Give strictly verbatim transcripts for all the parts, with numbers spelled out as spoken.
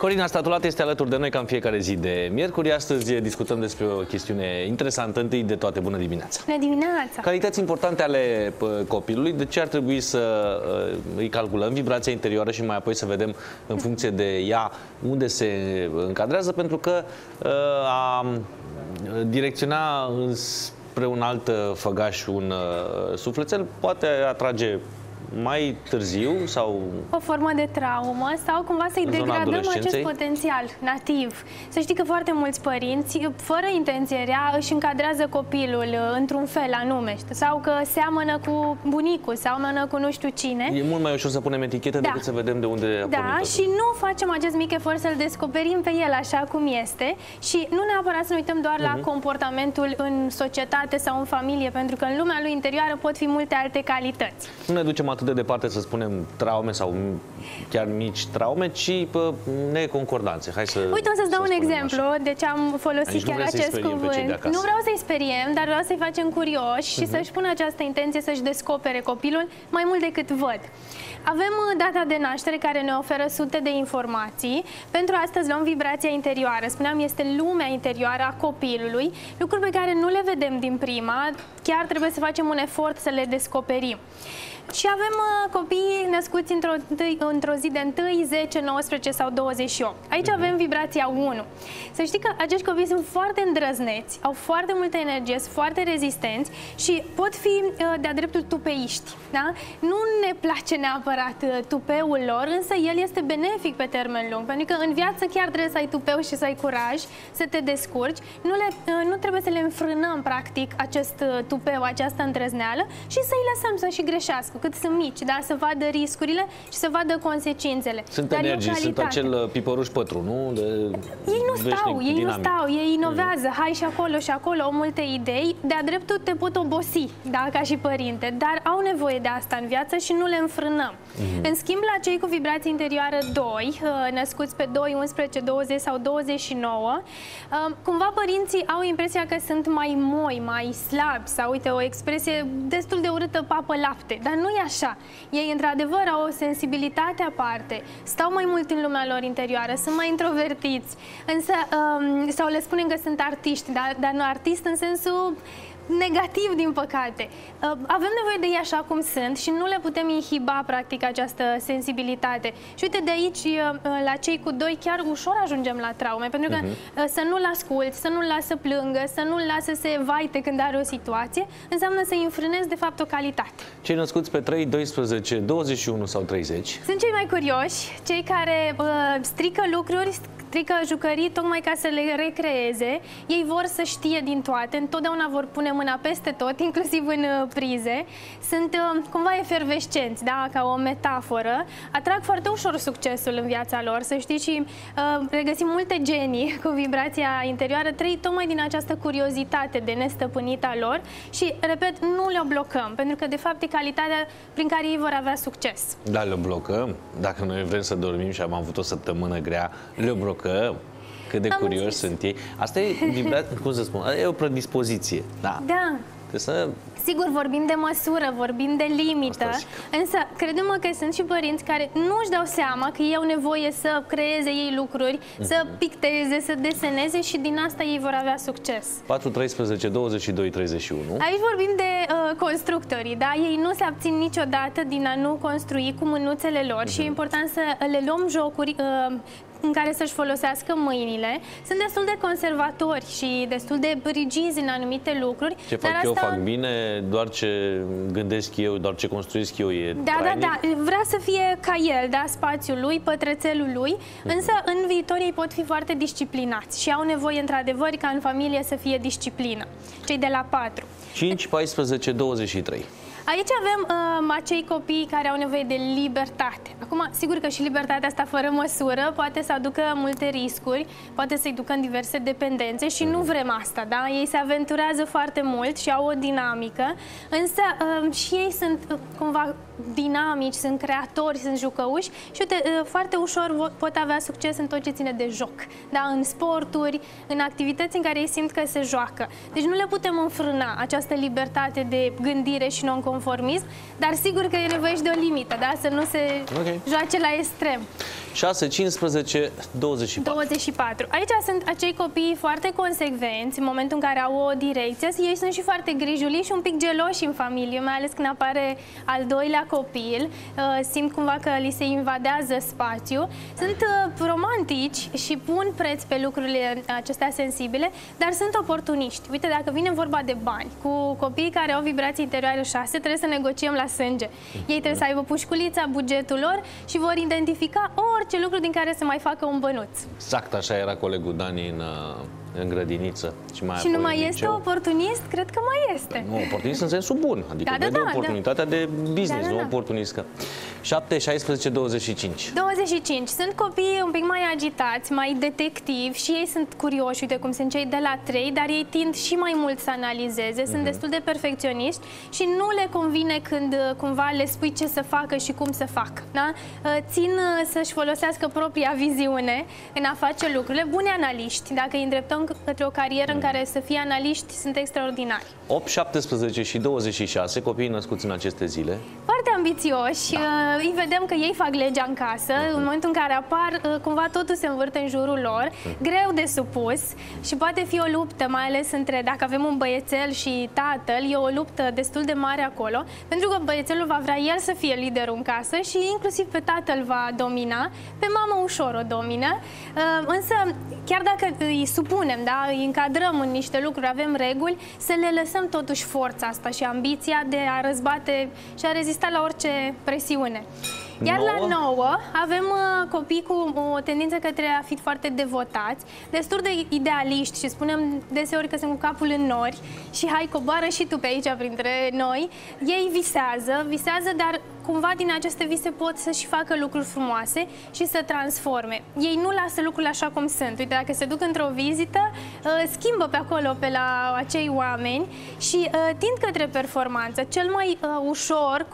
Corina Stratulat este alături de noi ca în fiecare zi de miercuri. Astăzi discutăm despre o chestiune interesantă. Întâi de toate, bună dimineața! Bună dimineața! Calități importante ale copilului, de ce ar trebui să îi calculăm vibrația interioară și mai apoi să vedem în funcție de ea unde se încadrează, pentru că a direcționa spre un alt făgaș un sufletel poate atrage mai târziu sau o formă de traumă sau cumva să-i degradăm acest potențial nativ. Să știi că foarte mulți părinți, fără intenție rea, își încadrează copilul într-un fel anume sau că seamănă cu bunicul, seamănă cu nu știu cine. E mult mai ușor să punem etichete, da, decât să vedem de unde a pornit. Da, și nu facem acest mic efort să-l descoperim pe el așa cum este și nu neapărat să ne uităm doar uh-huh. la comportamentul în societate sau în familie, pentru că în lumea lui interioară pot fi multe alte calități. Nu ne ducem atât de departe, să spunem, traume sau chiar mici traume, ci pă, neconcordanțe. Hai să, uite, o să-ți dau un exemplu, așa. Deci am folosit aici chiar acest cuvânt. Nu vreau să-i speriem, dar vreau să-i facem curioși uh-huh. și să-și pună această intenție să-și descopere copilul mai mult decât văd. Avem data de naștere care ne oferă sute de informații. Pentru astăzi luăm vibrația interioară. Spuneam, este lumea interioară a copilului, lucruri pe care nu le vedem din prima, chiar trebuie să facem un efort să le descoperim. Și avem uh, copii născuți într-o într-o zi de unu, zece, nouăsprezece sau douăzeci și opt. Aici uh-huh. avem vibrația unu. Să știi că acești copii sunt foarte îndrăzneți, au foarte multă energie, sunt foarte rezistenți și pot fi uh, de-a dreptul tupeiști. Da? Nu ne place neapărat uh, tupeul lor, însă el este benefic pe termen lung, pentru că în viață chiar trebuie să ai tupeu și să ai curaj, să te descurci. Nu, le, uh, nu trebuie să le înfrânăm, practic, acest uh, tupeu, această îndrăzneală și să-i lăsăm să și greșească, cât sunt mici, da? Să vadă riscurile și să vadă consecințele. Sunt dar energii, sunt acel pipăruș pătru, nu? De ei nu stau, ei dinamic. nu stau, ei inovează, hai și acolo și acolo, au multe idei, de-a dreptul te pot obosi, da? Ca și părinte, dar au nevoie de asta în viață și nu le înfrânăm. Mm-hmm. În schimb, la cei cu vibrație interioară doi, născuți pe doi, unsprezece, douăzeci sau douăzeci și nouă, cumva părinții au impresia că sunt mai moi, mai slabi sau, uite, o expresie destul de urâtă, papă lapte, dar nu e așa. Ei, într-adevăr, au o sensibilitate aparte, stau mai mult în lumea lor interioară, sunt mai introvertiți, însă, um, sau le spunem că sunt artiști, dar, dar nu artist în sensul negativ, din păcate. Avem nevoie de ei așa cum sunt și nu le putem inhiba, practic, această sensibilitate. Și uite, de aici, la cei cu doi, chiar ușor ajungem la traume, pentru că uh-huh. să nu-l asculți, să nu-l las să plângă, să nu-l las să se vaite când are o situație, înseamnă să-i înfrânezi, de fapt, o calitate. Cei născuți pe trei, doisprezece, douăzeci și unu sau treizeci? Sunt cei mai curioși, cei care uh, strică lucruri, strică jucării, tocmai ca să le recreeze. Ei vor să știe din toate, întotdeauna vor pune mâna peste tot, inclusiv în prize. Sunt cumva efervescenți, da? Ca o metaforă. Atrag foarte ușor succesul în viața lor, să știi, și uh, regăsim multe genii cu vibrația interioară, trei tocmai din această curiozitate de nestăpânită a lor și, repet, nu le blocăm, pentru că, de fapt, e calitatea prin care ei vor avea succes. Da, le blocăm. Dacă noi vrem să dormim și am avut o săptămână grea, le blocăm. Că cât de curioși sunt ei. Asta e vibrat, cum să spun, e o predispoziție. Da. Da. Să... Sigur, vorbim de măsură, vorbim de limită, însă credem că sunt și părinți care nu își dau seama că ei au nevoie să creeze ei lucruri, mm-hmm. să picteze, să deseneze și din asta ei vor avea succes. patru, treisprezece, douăzeci și doi, treizeci și unu. Aici vorbim de uh, constructorii, da? Ei nu se abțin niciodată din a nu construi cu mânuțele lor mm-hmm. și e important să le luăm jocuri uh, în care să-și folosească mâinile. Sunt destul de conservatori și destul de rigizi în anumite lucruri. Ce fac dar eu, asta... fac bine, doar ce gândesc eu, doar ce construiesc eu e Da, trainic. da, da. Vrea să fie ca el, da, spațiul lui, pătrățelul lui, mm-hmm. însă în viitor ei pot fi foarte disciplinați și au nevoie, într-adevăr, ca în familie să fie disciplină. Cei de la patru. cinci, paisprezece, douăzeci și trei. Aici avem uh, acei copii care au nevoie de libertate. Acum, sigur că și libertatea asta fără măsură poate să aducă multe riscuri, poate să-i ducă în diverse dependențe și nu vrem asta, da? Ei se aventurează foarte mult și au o dinamică, însă uh, și ei sunt uh, cumva dinamici, sunt creatori, sunt jucăuși și uite, uh, foarte ușor pot avea succes în tot ce ține de joc, da? În sporturi, în activități în care ei simt că se joacă. Deci nu le putem înfrâna această libertate de gândire și non-conformitate. conformism, dar sigur că e nevoie și de o limită, da? Să nu se okay. joace la extrem. șase, cincisprezece, douăzeci și patru. Aici sunt acei copii foarte consecvenți în momentul în care au o direcție. Ei sunt și foarte grijuliți și un pic geloși în familie, mai ales când apare al doilea copil. Simt cumva că li se invadează spațiu. Sunt romantici și pun preț pe lucrurile acestea sensibile, dar sunt oportuniști. Uite, dacă vine vorba de bani, cu copiii care au vibrații interioare șase, trebuie să negociem la sânge. Ei trebuie să aibă pușculița, bugetul lor și vor identifica orice lucru din care se mai facă un bănuț. Exact așa era colegul Dani în, în grădiniță. Și, mai și nu mai este oportunist? Cred că mai este. Nu, oportunist în sensul bun. Adică da, vede da, oportunitatea da. de business, da, da, nu da. oportunistcă. șapte, șaisprezece, douăzeci și cinci. douăzeci și cinci. Sunt copii un pic mai agitați, mai detectivi și ei sunt curioși. Uite cum sunt cei de la trei, dar ei tind și mai mult să analizeze. Sunt uh-huh. destul de perfecționiști și nu le convine când cumva le spui ce să facă și cum să facă. Da? Țin să-și folosească propria viziune în a face lucrurile. Bune analiști. Dacă îi îndreptăm către o carieră uh-huh. în care să fie analiști, sunt extraordinari. opt, șaptesprezece și douăzeci și șase. Copiii născuți în aceste zile. Foarte ambițioși. Da. Îi vedem că ei fac legea în casă. În momentul în care apar, cumva totul se învârte în jurul lor. Greu de supus și poate fi o luptă, mai ales între, dacă avem un băiețel și tatăl, e o luptă destul de mare acolo, pentru că băiețelul va vrea el să fie liderul în casă și inclusiv pe tatăl va domina, pe mamă ușor o domină. Însă, chiar dacă îi supunem, da, îi încadrăm în niște lucruri, avem reguli, să le lăsăm totuși forța asta și ambiția de a răzbate și a rezista la orice presiune. Iar nouă? La nouă avem uh, copii cu o tendință către a fi foarte devotați, destul de idealiști și spunem deseori că sunt cu capul în nori și hai, coboară și tu pe aici printre noi. Ei visează, visează, dar cumva din aceste vise pot să-și facă lucruri frumoase și să transforme. Ei nu lasă lucrurile așa cum sunt. Uite, dacă se duc într-o vizită, schimbă pe acolo, pe la acei oameni și tind către performanță. Cel mai ușor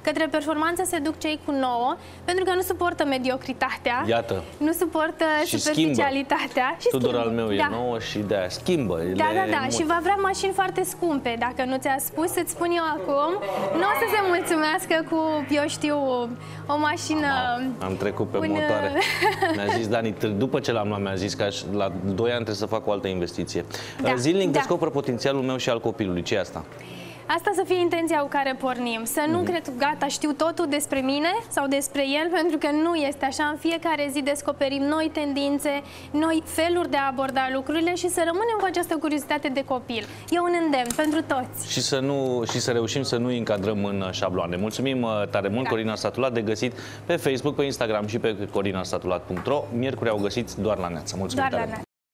către performanță se duc cei cu nouă, pentru că nu suportă mediocritatea, Iată. nu suportă și superficialitatea. Și Tudor al meu da. e nouă și de-aia schimbă. Da, da, da. Mult. Și va vrea mașini foarte scumpe. Dacă nu ți-a spus, îți spun eu acum, nu o să se mulțumească cu, eu știu, o mașină... Am, am trecut pe un... motoare. Mi-a zis Dani, după ce l-am luat, mi-a zis că aș, la doi ani trebuie să fac o altă investiție. Da, Zilnic da. descoperă potențialul meu și al copilului. Ce asta? Asta să fie intenția cu care pornim. Să nu mm-hmm. cred, gata, știu totul despre mine sau despre el, pentru că nu este așa. În fiecare zi descoperim noi tendințe, noi feluri de a aborda lucrurile și să rămânem cu această curiozitate de copil. E un îndemn pentru toți. Și să, nu, și să reușim să nu îi încadrăm în șabloane. Mulțumim tare mult, da. Corina Stratulat, de găsit pe Facebook, pe Instagram și pe corina stratulat punct ro. Miercuri au găsit doar la Neatza. Mulțumim doar tare. La